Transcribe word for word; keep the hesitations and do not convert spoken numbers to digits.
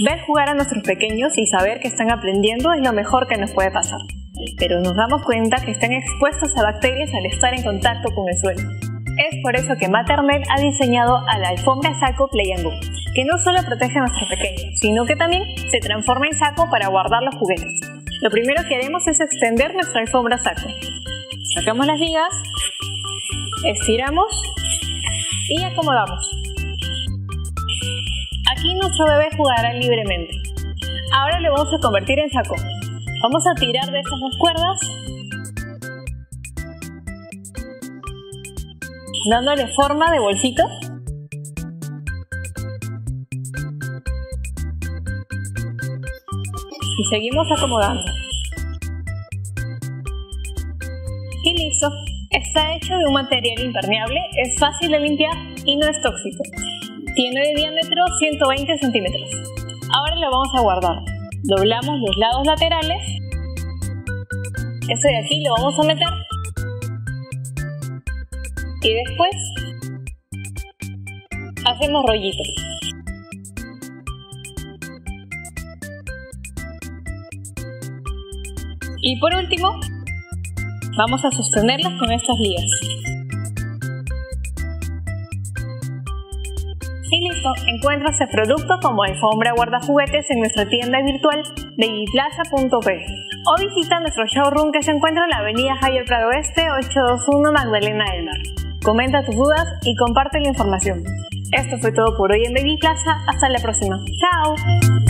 Ver jugar a nuestros pequeños y saber que están aprendiendo es lo mejor que nos puede pasar, pero nos damos cuenta que están expuestos a bacterias al estar en contacto con el suelo. Es por eso que Maternelle ha diseñado a la alfombra saco Play and Go, que no solo protege a nuestros pequeños, sino que también se transforma en saco para guardar los juguetes. Lo primero que haremos es extender nuestra alfombra saco. Sacamos las ligas, estiramos y acomodamos. Aquí nuestro bebé jugará libremente. Ahora lo vamos a convertir en saco. Vamos a tirar de estas dos cuerdas, dándole forma de bolsito. Y seguimos acomodando. Y listo. Está hecho de un material impermeable, es fácil de limpiar y no es tóxico. Tiene de diámetro ciento veinte centímetros. Ahora lo vamos a guardar. Doblamos los lados laterales. Este de aquí lo vamos a meter. Y después hacemos rollitos. Y por último, vamos a sostenerlas con estas ligas. Y listo, encuentra este producto como alfombra guarda juguetes en nuestra tienda virtual baby plaza punto pe o visita nuestro showroom que se encuentra en la avenida Javier Prado Oeste ochocientos veintiuno, Magdalena del Mar. Comenta tus dudas y comparte la información. Esto fue todo por hoy en Baby Plaza, hasta la próxima. ¡Chao!